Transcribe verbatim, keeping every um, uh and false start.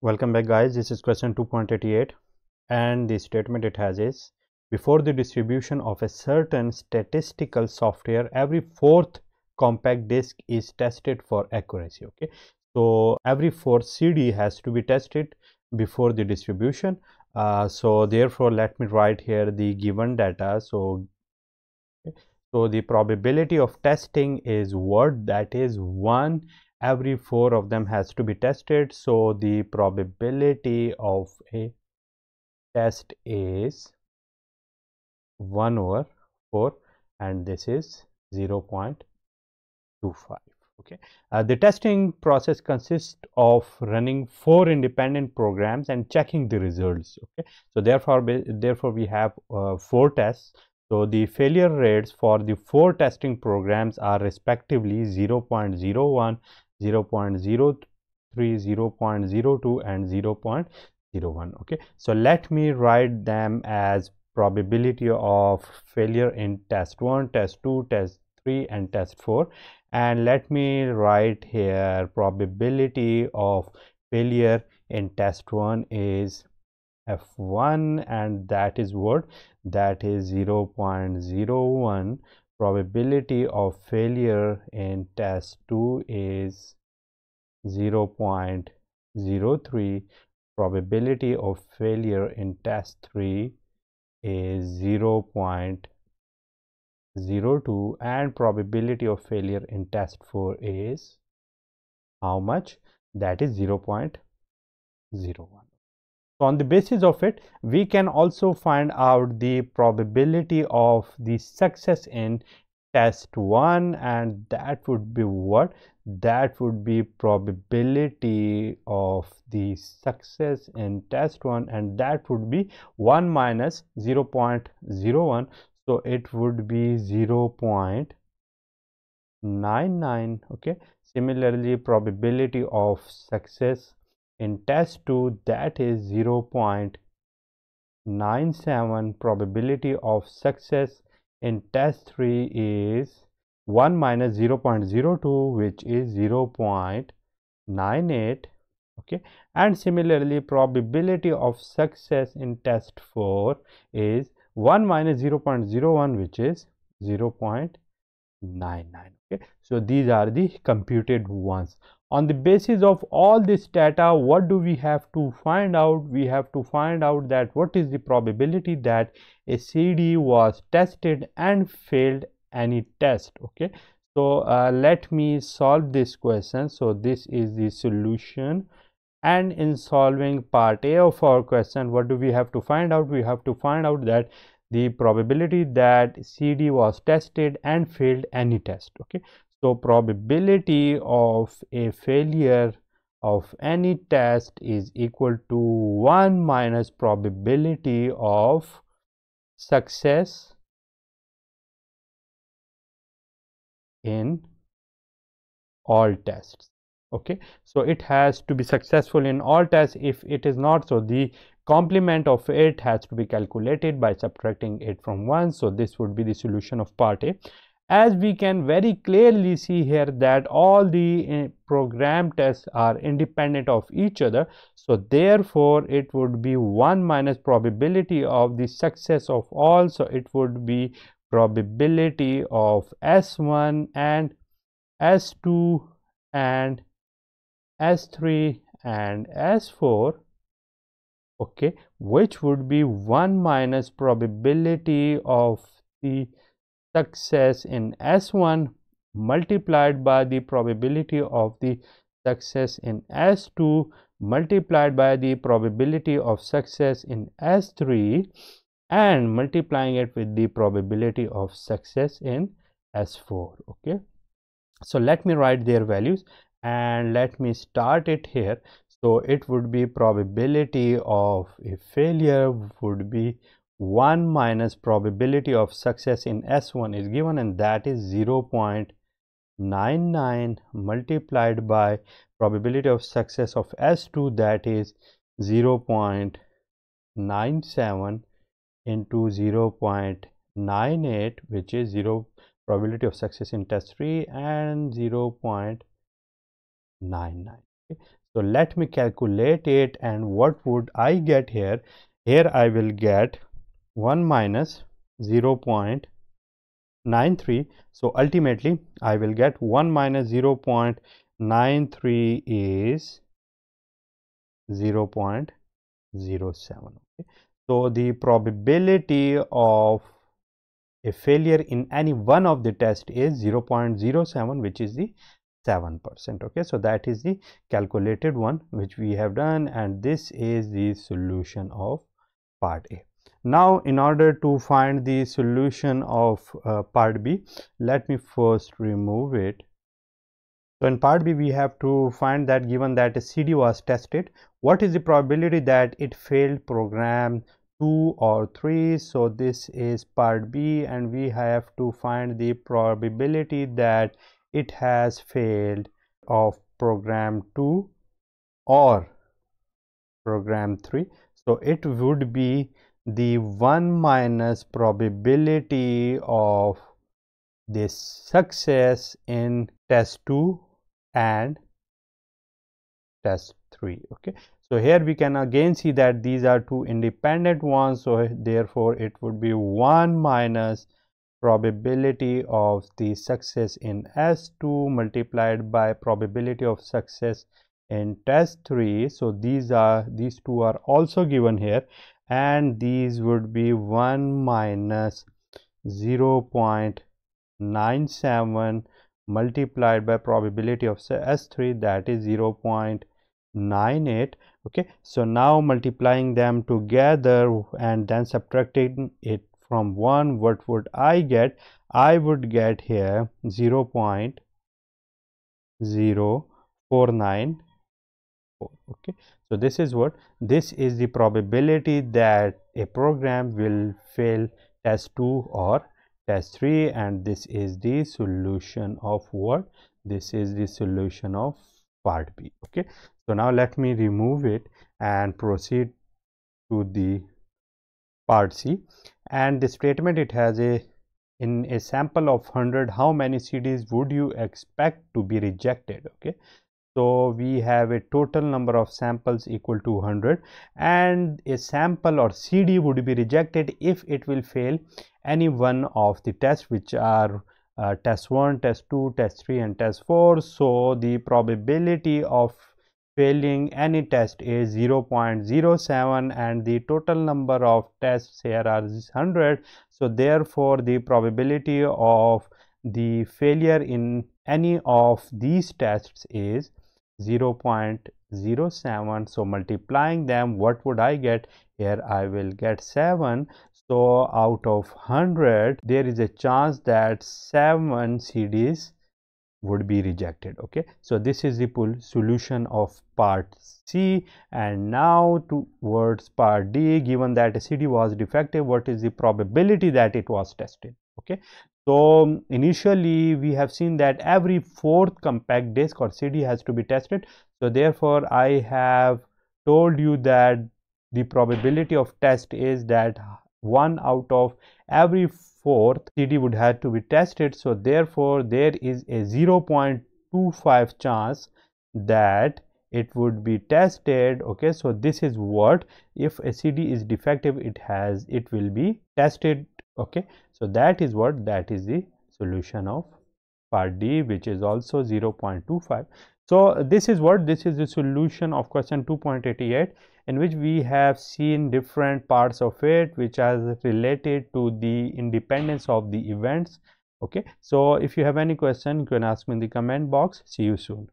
Welcome back guys, this is question two point eighty-eight and the statement it has is, before the distribution of a certain statistical software, every fourth compact disc is tested for accuracy. Okay, so every fourth C D has to be tested before the distribution. Uh, so therefore let me write here the given data. So okay, so the probability of testing is what? That is one. Every four of them has to be tested, so the probability of a test is one over four, and this is zero point two five. Okay, uh, the testing process consists of running four independent programs and checking the results. Okay, so therefore therefore we have uh, four tests. So the failure rates for the four testing programs are respectively zero point zero one, zero point zero three, zero point zero two and zero point zero one. Okay, so let me write them as probability of failure in test one, test two, test three and test four, and let me write here probability of failure in test one is F one, and that is what? That is zero point zero one. Probability of failure in test two is zero point zero three. Probability of failure in test three is zero point zero two, and probability of failure in test four is how much? That is zero point zero one. So on the basis of it, we can also find out the probability of the success in test one, and that would be what? That would be probability of the success in test one, and that would be one minus zero point zero one. So it would be zero point nine nine. Okay, similarly probability of success in test two, that is zero point nine seven. Probability of success in test three is one minus zero point zero two, which is zero point nine eight. Okay, and similarly probability of success in test four is one minus zero point zero one, which is zero point nine nine. Okay, so these are the computed ones. On the basis of all this data, what do we have to find out? We have to find out that what is the probability that a C D was tested and failed any test. Okay, so uh, let me solve this question. So this is the solution, and in solving part A of our question, what do we have to find out? We have to find out that the probability that C D was tested and failed any test. Okay, so probability of a failure of any test is equal to one minus probability of success in all tests. Okay, so it has to be successful in all tests. If it is not, so the complement of it has to be calculated by subtracting it from one. So this would be the solution of part A. As we can very clearly see here that all the program tests are independent of each other, so therefore it would be one minus probability of the success of all, so it would be probability of S one and S two and S three and S four. Okay, which would be one minus probability of the success in S one multiplied by the probability of the success in S two multiplied by the probability of success in S three and multiplying it with the probability of success in S four. Okay, so let me write their values and let me start it here. So it would be probability of a failure would be one minus probability of success in S one is given, and that is zero point nine nine multiplied by probability of success of S two, that is zero point nine seven into zero point nine eight, which is zero probability of success in test three and zero point nine nine. Okay, So let me calculate it, and what would I get here? Here I will get one minus zero point nine three. So ultimately I will get one minus zero point nine three is zero point zero seven. Okay. So the probability of a failure in any one of the tests is zero point zero seven, which is the seven percent. Okay, so that is the calculated one which we have done, and this is the solution of part A. Now, in order to find the solution of uh, part B, let me first remove it. So in part B, we have to find that given that a C D was tested, what is the probability that it failed program two or three? So this is part B, and we have to find the probability that it has failed of program two or program three. So it would be the one minus probability of this success in test two and test three. Okay, so here we can again see that these are two independent ones, so therefore it would be one minus probability of the success in S two multiplied by probability of success in test three. So these are these two are also given here, and these would be one minus zero point nine seven multiplied by probability of S three, that is zero point nine eight. Okay, so now multiplying them together and then subtracting it from one, what would I get? I would get here zero point zero four nine four. Okay, so this is what this is the probability that a program will fail test two or test three, and this is the solution of what? This is the solution of part B. Okay, so now let me remove it and proceed to the part C. And the statement, it has a in a sample of one hundred, how many C Ds would you expect to be rejected? Okay, so we have a total number of samples equal to one hundred, and a sample or C D would be rejected if it will fail any one of the tests, which are uh, test one, test two, test three and test four. So the probability of failing any test is zero point zero seven, and the total number of tests here are one hundred. So therefore the probability of the failure in any of these tests is zero point zero seven. So multiplying them, what would I get? Here I will get seven. So out of one hundred, there is a chance that seven C Ds would be rejected. Okay, so this is the solution of part C. And now towards part D, given that a C D was defective, what is the probability that it was tested? Okay, so initially we have seen that every fourth compact disc or C D has to be tested. So therefore I have told you that the probability of test is that one out of every fourth C D would have to be tested. So therefore there is a zero point two five chance that it would be tested. Okay, so this is what, if a C D is defective, it has it will be tested. Okay, so that is what that is the solution of part D, which is also zero point two five. So this is what this is the solution of question two point eight eight, in which we have seen different parts of it which are related to the independence of the events. Okay, so if you have any question, you can ask me in the comment box. See you soon.